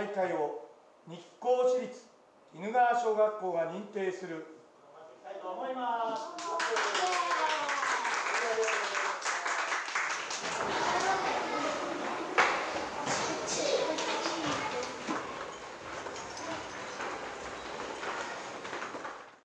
大会を日光市立鬼怒川小学校が認定する。